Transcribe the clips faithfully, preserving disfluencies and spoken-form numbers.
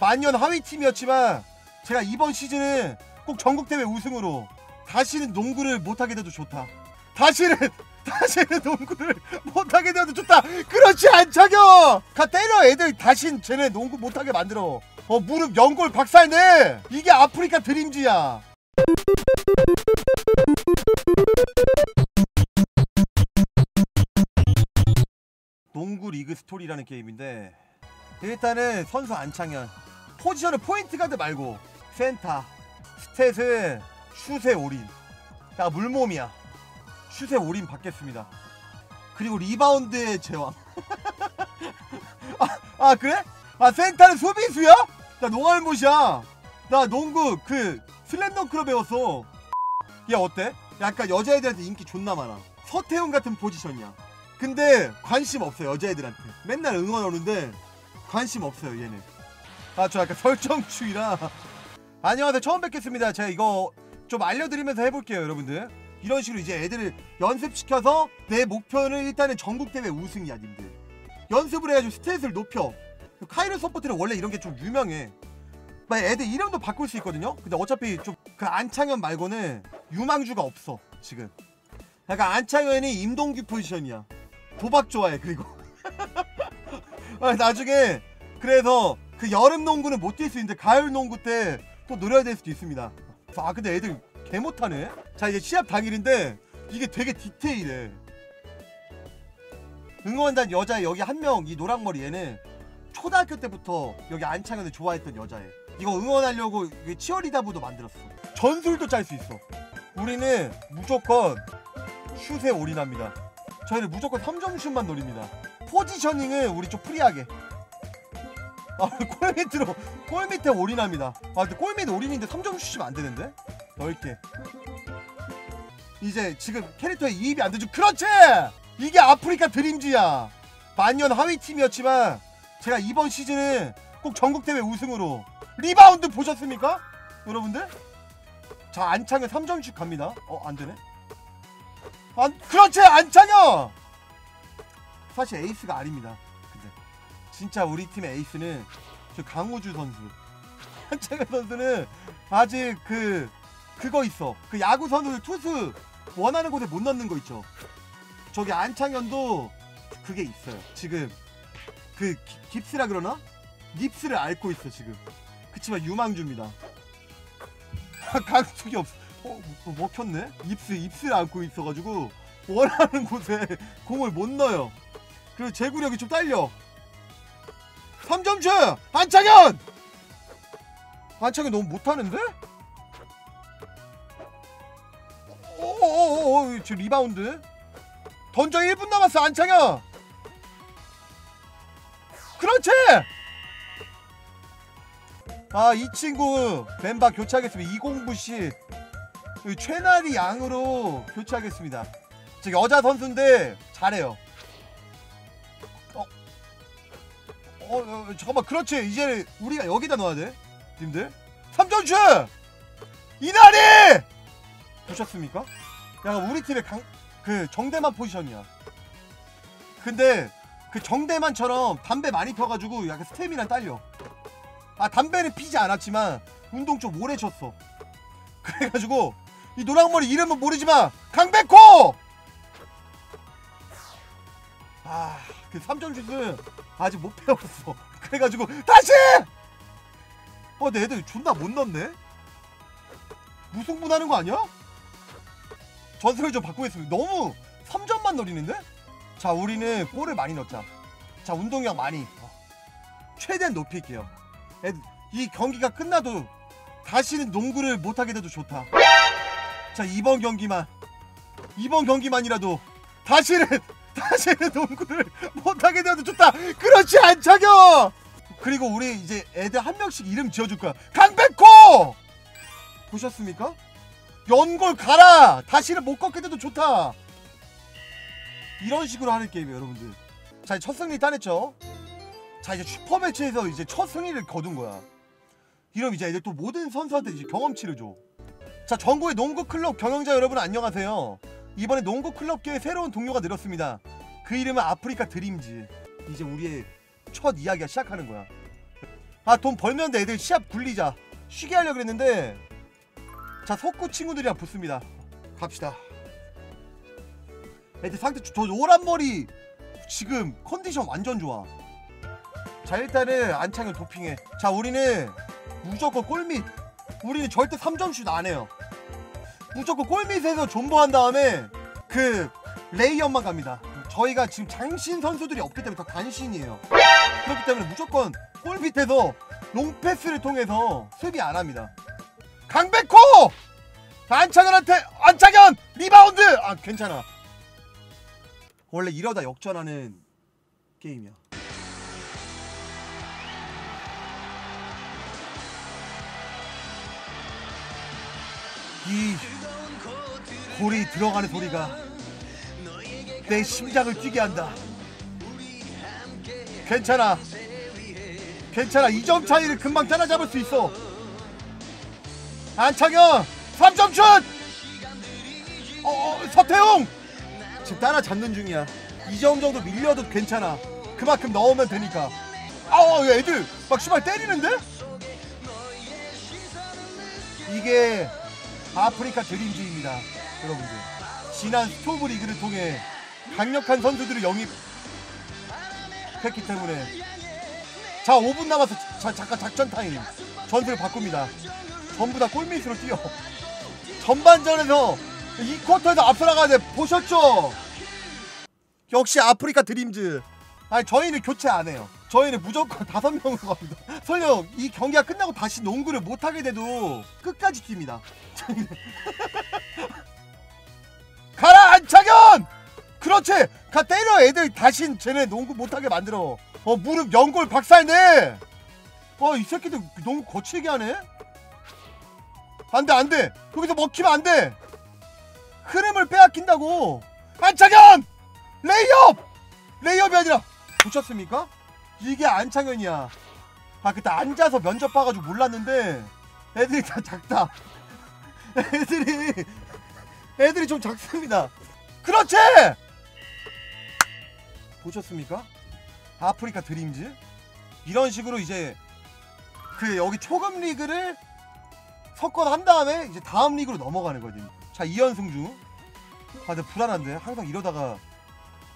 만년 하위팀이었지만 제가 이번 시즌은 꼭 전국대회 우승으로 다시는 농구를 못하게 돼도 좋다. 다시는 다시는 농구를 못하게 돼도 좋다. 그렇지 안창현! 가 때려 애들. 다신 쟤네 농구 못하게 만들어. 어 무릎 연골 박살내. 이게 아프리카 드림즈야. 농구 리그 스토리라는 게임인데 일단은 선수 안창현 포지션은 포인트 가드 말고 센터, 스탯은 슛에 올인, 나 물몸이야. 슛에 올인 받겠습니다. 그리고 리바운드의 제왕. 아, 아 그래? 아 센터는 수비수야? 나 농알못이야. 나 농구 그 슬램덩크로 배웠어. 얘 어때? 약간 여자애들한테 인기 존나 많아. 서태웅 같은 포지션이야. 근데 관심 없어요 여자애들한테. 맨날 응원 오는데 관심 없어요 얘는. 아 저 약간 설정충이라. 안녕하세요 처음 뵙겠습니다. 제가 이거 좀 알려드리면서 해볼게요 여러분들. 이런 식으로 이제 애들을 연습시켜서 내 목표는 일단은 전국대회 우승이야 님들. 연습을 해가지고 스탯을 높여. 카이로 서포트는 원래 이런 게 좀 유명해. 막 애들 이름도 바꿀 수 있거든요. 근데 어차피 좀 그 안창현 말고는 유망주가 없어 지금. 약간 안창현이 임동규 포지션이야. 도박 좋아해 그리고. 나중에 그래서 그 여름 농구는 못 뛸 수 있는데 가을 농구 때 또 노려야 될 수도 있습니다. 아 근데 애들 개 못하네. 자 이제 시합 당일인데 이게 되게 디테일해. 응원단 여자 여기 한 명 이 노랑머리 얘는 초등학교 때부터 여기 안창현을 좋아했던 여자애. 이거 응원하려고 치어리더부도 만들었어. 전술도 짤 수 있어. 우리는 무조건 슛에 올인합니다. 저희는 무조건 삼 점 슛만 노립니다. 포지셔닝은 우리 좀 프리하게. 아 골밑으로 골밑에 올인합니다. 아 근데 골밑 올인인데 삼 점 슛이면 안되는데? 넓게. 이제 지금 캐릭터에 이입이 안되죠. 그렇지! 이게 아프리카 드림즈야. 만년 하위팀이었지만 제가 이번 시즌은 꼭 전국대회 우승으로. 리바운드 보셨습니까? 여러분들? 자 안창현 삼 점 슛 갑니다. 어 안되네. 안, 그렇지 안창현! 사실 에이스가 아닙니다. 근데 진짜 우리 팀의 에이스는 저 강우주 선수. 안창현 선수는 아직 그 그거 있어. 그 야구 선수들 투수 원하는 곳에 못 넣는 거 있죠. 저기 안창현도 그게 있어요. 지금 그 깁스라 그러나? 깁스를 앓고 있어 지금. 그치만 유망주입니다. 강축이 없어. 어? 먹혔네? 깁스, 깁스를 앓고 있어가지고 원하는 곳에 공을 못 넣어요. 그리고 제구력이 좀 딸려. 삼 점 슛! 안창현! 안창현 너무 못하는데? 오오오오 지금 리바운드 던져. 일 분 남았어 안창현. 그렇지! 아 이 친구 멤버 교체하겠습니다. 이공부씨 최나리 양으로 교체하겠습니다. 저 여자 선수인데 잘해요. 어, 어, 어 잠깐만. 그렇지 이제 우리가 여기다 넣어야 돼 님들. 삼 점 슛! 이나리! 보셨습니까? 약간 우리 팀의 강, 그 정대만 포지션이야. 근데 그 정대만처럼 담배 많이 펴가지고 약간 스태미나 딸려. 아 담배는 피지 않았지만 운동 좀 오래 쳤어. 그래가지고 이 노랑머리 이름은 모르지만 강백호! 아 그 삼 점 슛은 아직 못 배웠어. 그래가지고 다시! 어 근데 애들 존나 못 넣네? 무승부나는 거 아니야? 전술을 좀 바꾸겠습니다. 너무 삼 점만 노리는데? 자 우리는 골을 많이 넣자. 자 운동량 많이 어. 최대한 높일게요. 애들, 이 경기가 끝나도 다시는 농구를 못하게 돼도 좋다. 자 이번 경기만 이번 경기만이라도 다시는 다시는 농구를 못하게 돼도 좋다. 그렇지 안창현! 그리고 우리 이제 애들 한 명씩 이름 지어줄 거야. 강백호! 보셨습니까? 연골 가라! 다시는 못 걷게 돼도 좋다. 이런 식으로 하는 게임이에요 여러분들. 자 첫 승리 따냈죠. 자 이제 슈퍼매치에서 이제 첫 승리를 거둔 거야. 이러면 이제 애들 또 모든 선수한테 이제 경험치를 줘. 자 전국의 농구클럽 경영자 여러분 안녕하세요. 이번에 농구클럽계의 새로운 동료가 늘었습니다. 그 이름은 아프리카 드림즈. 이제 우리의 첫 이야기가 시작하는 거야. 아 돈 벌면 돼. 애들 시합 굴리자. 쉬게 하려고 그랬는데. 자 석구 친구들이랑 붙습니다. 갑시다. 애들 상태 저 노란머리 지금 컨디션 완전 좋아. 자 일단은 안창현 도핑해. 자 우리는 무조건 골밑. 우리는 절대 삼 점슛 안 해요. 무조건 골밑에서 존버한 다음에 그 레이업만 갑니다. 저희가 지금 장신 선수들이 없기 때문에 다 단신이에요. 그렇기 때문에 무조건 골밑에서 롱패스를 통해서 수비 안 합니다. 강백호! 안창현한테! 안창현! 리바운드! 아 괜찮아. 원래 이러다 역전하는 게임이야. 이 골이 들어가는 소리가 내 심장을 뛰게 한다. 괜찮아 괜찮아. 이 점 차이를 금방 따라잡을 수 있어. 안창현 삼 점 슛! 어, 서태웅! 지금 따라잡는 중이야. 이 점 정도 밀려도 괜찮아. 그만큼 넣으면 되니까. 아우 애들 막 시발 때리는데? 이게 아프리카 드림즈입니다. 여러분들 지난 스토브 리그를 통해 강력한 선수들을 영입했기 때문에. 자 오 분 남았어. 자, 잠깐 작전 타임. 전술을 바꿉니다. 전부 다 골밑으로 뛰어. 전반전에서 이 쿼터에서 앞서 나가야 돼. 보셨죠? 역시 아프리카 드림즈. 아니 저희는 교체 안 해요. 저희는 무조건 다섯 명으로 갑니다. 설령 이 경기가 끝나고 다시 농구를 못하게 돼도 끝까지 뜁니다. 가라 안창현! 그렇지! 가 때려. 애들 다신 쟤네 농구 못하게 만들어. 어 무릎 연골 박살내. 어 이 새끼들 농구 거칠게 하네. 안돼 안돼. 여기서 먹히면 안돼. 흐름을 빼앗긴다고. 안창현! 레이업! 레이업이 아니라 보셨습니까? 이게 안창현이야. 아 그때 앉아서 면접 봐가지고 몰랐는데 애들이 다 작다. 애들이 애들이 좀 작습니다. 그렇지! 보셨습니까? 아프리카 드림즈? 이런 식으로 이제 그 여기 초급 리그를 섞어서 한 다음에 이제 다음 리그로 넘어가는 거지. 자 이 연승 중. 아 근데 불안한데 항상 이러다가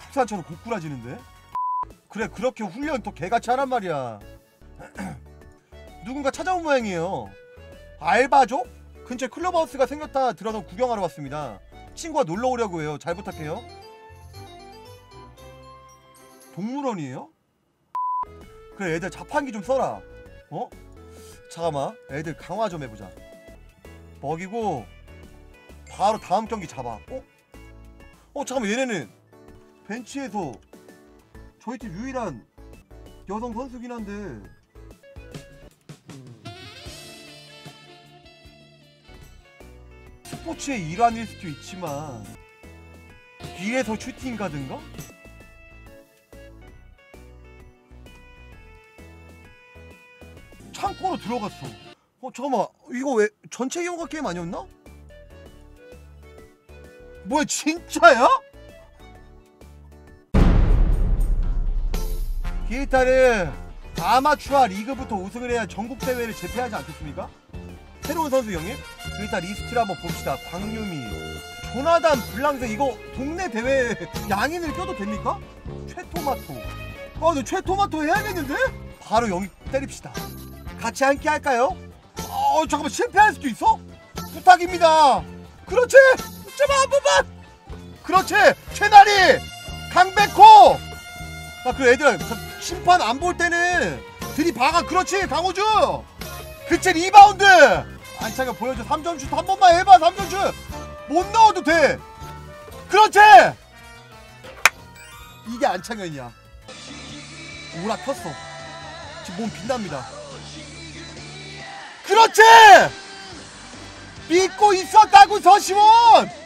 북산처럼 고꾸라지는데. 그래 그렇게 훈련 또 개같이 하란 말이야. 누군가 찾아온 모양이에요. 알바족? 근처에 클럽하우스가 생겼다 들어서 구경하러 왔습니다. 친구가 놀러오려고 해요. 잘 부탁해요. 동물원이에요? 그래 애들 자판기 좀 써라. 어? 잠깐만 애들 강화 좀 해보자. 먹이고 바로 다음 경기 잡아. 어? 어 잠깐만 얘네는 벤치에서 저희 팀 유일한 여성 선수긴 한데. 음. 스포츠의 일환일 수도 있지만 뒤에서 슈팅 가든가? 창고로 들어갔어. 어 잠깐만 이거 왜 전체 경과 게임 아니었나? 뭐야 진짜야? 기타는 아마추어 리그부터 우승을 해야 전국대회를 제패하지 않겠습니까? 새로운 선수 영입? 기타 리스트를 한번 봅시다. 광유미, 조나단 블랑스. 이거 동네 대회 양인을 껴도 됩니까? 최토마토. 아 근데 최토마토 해야겠는데? 바로 영입 때립시다. 같이 함께 할까요? 어 잠깐만 실패할 수도 있어? 부탁입니다. 그렇지! 제발 한 번만! 그렇지! 최나리! 강백호! 아 그래 애들아 심판 안 볼 때는 들이박아. 그렇지 강우주. 그치 리바운드. 안창현 보여줘. 삼 점 슛 한 번만 해봐. 삼 점 슛 못 넣어도 돼. 그렇지. 이게 안창현이야. 오라 켰어. 지금 몸 빛납니다. 그렇지. 믿고 있었다고 서시원.